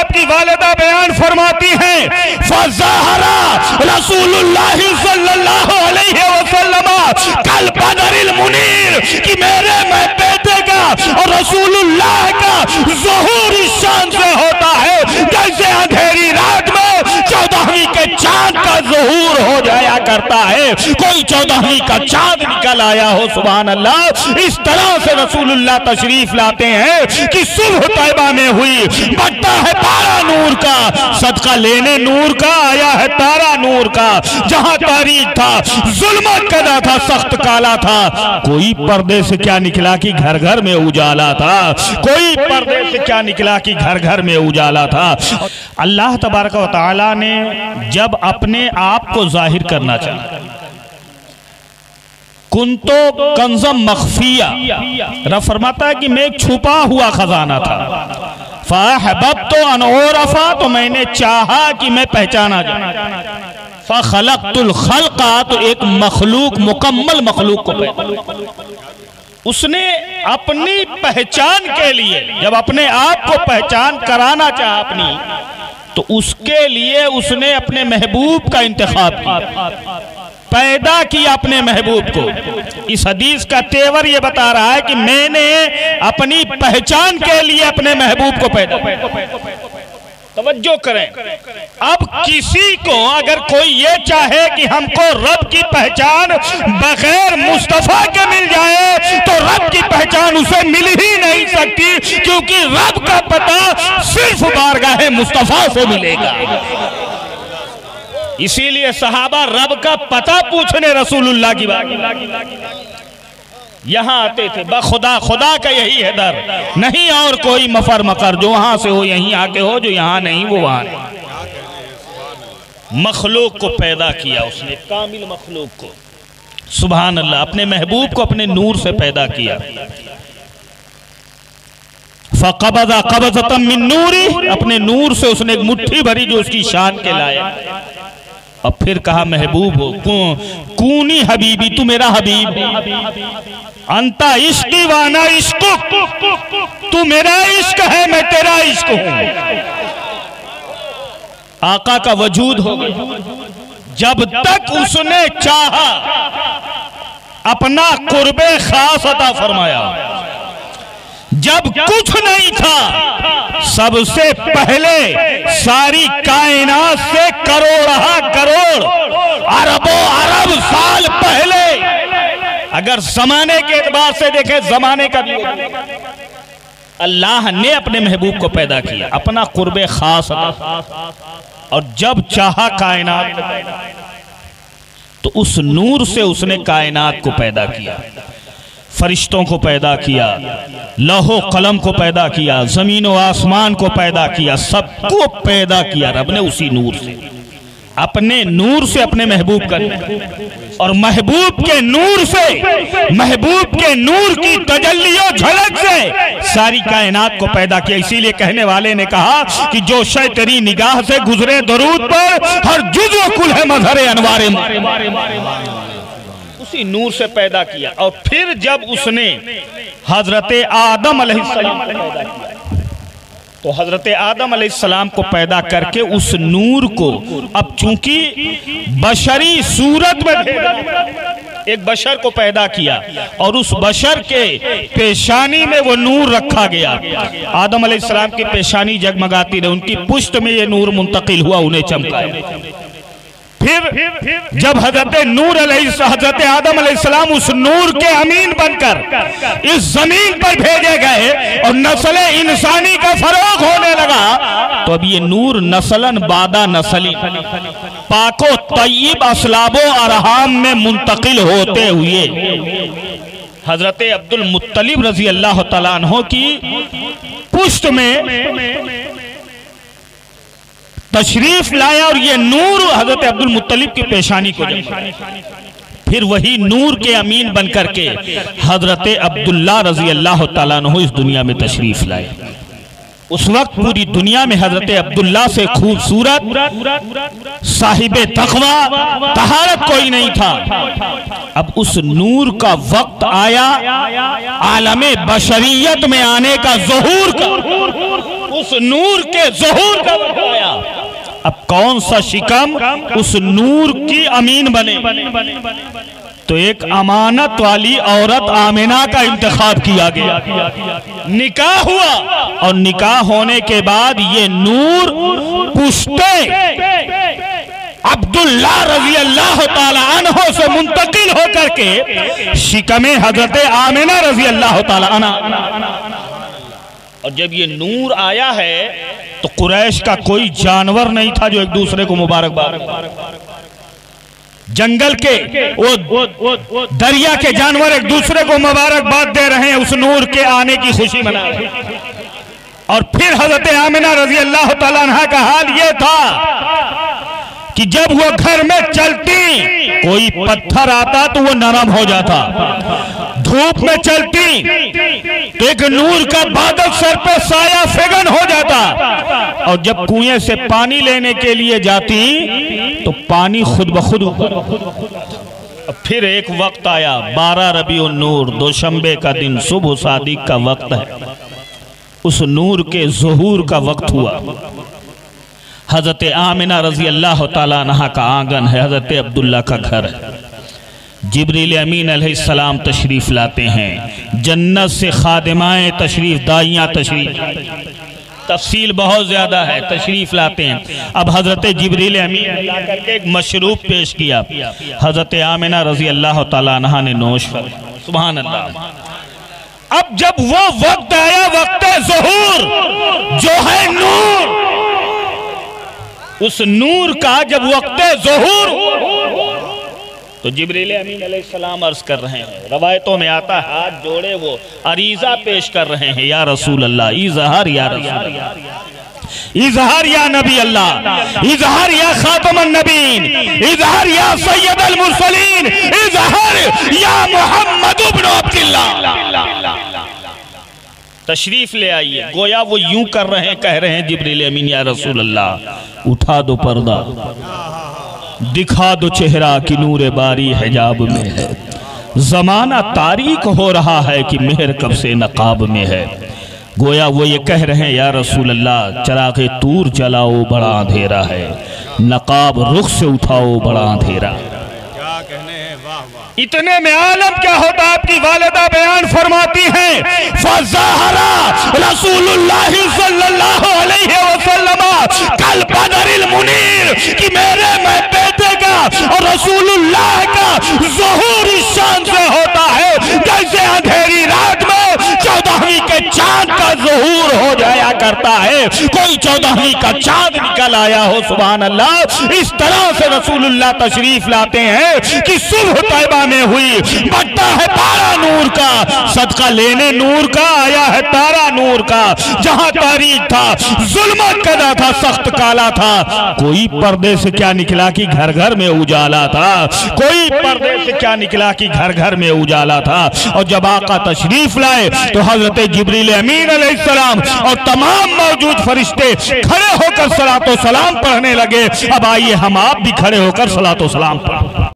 आपकी वालिदा बयान फरमाती हैं, फज़ाहरा रसूलुल्लाह सल्लल्लाहु अलैहि वसल्लम कल बदरिल मुनीर कि मेरे मैं बेटे का और रसूलुल्लाह का ज़ुहूर इस शान से होता है जैसे अंधेरी रात में चौदहवीं के चांद का ज़ुहूर हो जाया करता है, कोई चौदहवीं का चांद निकल आया हो। सुभान अल्लाह। इस तरह से रसूलुल्लाह तशरीफ लाते हैं कि सुबह तैयबा में हुई, बढ़ता है तारा नूर का, सदका लेने नूर का आया है तारा नूर का। जहां तारीख था, जुल्मत कदा था, सख्त काला था, कोई पर्दे से क्या निकला कि घर घर में उजाला था, कोई पर्दे से क्या निकला कि घर घर में उजाला था। अल्लाह तबारक व तआला ने जब अपने आप को जाहिर करना चाहा, कुंतो कंजम मखफिया, रब फरमाता है कि मैं एक छुपा हुआ खजाना था, फ़अहबब्तु अन उरफ़ा, तो मैंने चाहा कि मैं पहचाना जाऊं, फ़ख़लक़्तुल ख़ल्क़ा, तो एक मखलूक, मुकम्मल मखलूक को पैदा, उसने अपनी पहचान के लिए जब अपने आप को पहचान कराना चाहा अपनी, तो उसके लिए उसने अपने महबूब का इंतखाब किया, पैदा किया अपने महबूब को। इस हदीस का तेवर ये बता रहा है कि मैंने अपनी पहचान के लिए अपने महबूब को पैदा किया। तवज्जो करें, अब किसी को अगर कोई ये चाहे कि हमको रब की पहचान बगैर मुस्तफ़ा के मिल जाए, तो रब की पहचान उसे मिल ही नहीं सकती, क्योंकि रब का पता सिर्फ बारगाहे मुस्तफ़ा से मिलेगा। इसीलिए सहाबा रब का पता पूछने रसूलुल्लाह की बात यहाँ आते थे। बखुदा खुदा का यही है दर, नहीं और कोई मफर मकर, जो वहाँ से हो यहीं आके हो, जो यहाँ नहीं वो वहाँ नहीं। मखलूक को पैदा किया उसने, कामिल मखलूक को। सुभान अल्लाह। अपने महबूब को अपने नूर से पैदा किया। फ़क़बज़ा क़ब्ज़तम मिन नूरी, अपने नूर से उसने एक मुट्ठी भरी जो उसकी शान के लायक, और फिर कहा महबूब हो, कूनी हबीबी, तू मेरा हबीब, अंता इश्क़ी वाना इश्क़ुक, तू मेरा इश्क है मैं तेरा इश्क हूं। आका का वजूद हो गया। जब तक उसने चाहा अपना कुर्बे खास अता फरमाया, जब कुछ नहीं था सबसे पहले सारी कायनात से करोड़ा करोड़ अरबों अरब साल पहले, अगर जमाने के एतबार से देखें जमाने का भी, अल्लाह ने अपने महबूब को पैदा किया अपना कुर्बे खास, और जब चाहा कायनात तो उस नूर से उसने कायनात को पैदा किया, फरिश्तों को पैदा किया, लौहो कलम को पैदा किया, जमीन और आसमान को पैदा किया, सबको पैदा किया रब ने उसी नूर से, अपने नूर से अपने महबूब का। और महबूब के नूर से, महबूब के नूर की तजल्लियों झलक से सारी कायनात को पैदा किया। इसीलिए कहने वाले ने कहा कि जो शय तेरी निगाह से गुजरे दरूद पर, हर जुज़ व कुल है मज़हरे अनवारे, उसी नूर से पैदा किया। और फिर जब उसने हजरत आदम अलैहिस्सलाम को पैदा किया, तो हजरत आदम अलैहिस्सलाम को पैदा करके उस नूर को अब चूंकि बशरी सूरत में एक बशर को पैदा किया, और उस बशर के पेशानी में वो नूर रखा गया। आदम अलैहिस्सलाम की पेशानी जगमगाती रही, उनकी पुष्ट में ये नूर मुंतकिल हुआ, उन्हें चमकाया। फिर जब हजरत आदम अलैहिस्सलाम उस नूर के अमीन बनकर इस जमीन पर भेजे गए और नस्ल इंसानी का फरोग होने लगा, तो अब ये नूर नस्लन बादा नस्ली पाको तय्यब असलाबो अरहाम में मुंतकिल होते हुए हजरत अब्दुल मुत्तलिब रजी अल्लाह तआला अन्हु की पुष्ट में तशरीफ लाया, और ये नूर हजरत अब्दुल मुत्तलिब की पेशानी को, फिर वही नूर के अमीन बनकर के हजरत अब्दुल्ला रजी अल्लाह तआला अन्हु इस दुनिया में तशरीफ लाए। उस वक्त पूरी दुनिया में हजरत अब्दुल्ला से खूबसूरत साहिबे तकवा तहारत कोई नहीं था। अब उस नूर का वक्त आया, आलमे बशरियत में आने का ज़ुहूर का, उस नूर के ज़ुहूर का वक्त आया। अब कौन सा शिकम उस नूर की अमीन बने? तो एक अमानत वाली औरत आमिना का इंतखाब किया गया, निकाह हुआ और निकाह होने के बाद ये नूर पुश्ते अब्दुल्ला रज़ी अल्लाह ताला अन्हो से मुंतकिल होकर के शिकमे हजरत आमिना रज़ी अल्लाह ताला अन्हा। और जब ये नूर आया है तो कुरैश का कोई जानवर नहीं था जो एक दूसरे को मुबारकबाद, जंगल के वो दरिया के जानवर एक दूसरे को मुबारकबाद दे रहे हैं, उस नूर के आने की खुशी मना रहे हैं। और फिर हजरत आमिना रजी अल्लाह तआला अन्हा का हाल ये था कि जब वो घर में चलती कोई पत्थर आता तो वो नरम हो जाता, धूप में चलती तो एक नूर का बादल सर पर साया फेगन हो जाता, और जब कुएं से पानी लेने के लिए जाती तो पानी खुद ब खुद ऊपर। फिर एक वक्त आया 12 रबीउल नूर दोशंबे का दिन सुबह सादिक का वक्त है, उस नूर के ज़ुहूर का वक्त हुआ। हजरत आमिना रजी अल्लाह ताला अन्हा का आंगन है, हजरत अब्दुल्ला का घर है। जिब्रील अमीन अलैहिस्सलाम तशरीफ़ लाते हैं, जन्नत से खादिमाएँ तशरीफ़ दाइयाँ तशरीफ़, तफसील बहुत ज़्यादा है, तशरीफ़ लाते हैं। अब हज़रत जिब्रील अमीन लाकर एक मशरूब पेश किया, हज़रत आमिना रज़ी अल्लाह ताला अन्हा ने नोश कर, सुभान अल्लाह। अब जब वो वक्त आया वक्त ज़ुहूर जो है नूर, उस नूर का जब वक्त ज़ुहूर तो जिब्रील अमीन अलैहिस्सलाम अर्ज कर रहे हैं, रवायतों में आता है हाथ जोड़े वो अरीज़ा पेश कर रहे हैं, या रसूल अल्लाह, इज़हार या रसूल अल्लाह, इज़हार या नबी अल्लाह, इज़हार या खातमुन नबीन, इज़हार या सैयदुल मुरसलीन, इज़हार या मुहम्मद इब्न अब्दुल्लाह। तशरीफ ले आइए, गोया वो यूं कर रहे हैं, कह रहे हैं जिब्रील अमीन, या रसूल अल्लाह उठा दो पर्दा, दिखा दो चेहरा कि नूरे बारी हिजाब में है, जमाना तारीख हो रहा है कि मेहर कब से नकाब में है। गोया वो ये कह रहे हैं, या रसूल अल्लाह चिराग़े तूर जलाओ बड़ा अंधेरा है, नकाब रुख से उठाओ बड़ा अंधेरा। क्या कहने हैं, वाह वाह। इतने में आलम क्या होता, आपकी वालिदा बयान फरमाती हैं, फज़हरा रसूलुल्लाह सल्लल्लाहु अलैहि वसल्लम कल बदरिल मुनीर कि मेरे मैं बेटे का और रसूलुल्लाह का ज़ुहूर इस शान से होता है जैसे अंधेरी रात में 14वीं के चांद का ज़ुहूर हो जाया करता है, कोई 14वीं का चांद निकल आया हो, सुभान अल्लाह। इस तरह से रसूलुल्लाह तशरीफ लाते हैं कि सुबह तैयबा में हुई, बढ़ता है तारा नूर का, सदका लेने नूर का आया है तारा नूर का, जहाँ तारीख था, जुल्मत कदा था, सख्त काला था, कोई पर्दे से क्या निकला कि घर घर में उजाला था, कोई पर्दे से क्या निकला कि घर घर में उजाला था। और जब आका तशरीफ लाए तो हजरत जिब्रील अमीन अलैहिस्सलाम और तमाम मौजूद फरिश्ते खड़े होकर सलातो सलाम पढ़ने लगे। अब आइए हम आप भी खड़े होकर सलातो सलाम पढ़ें।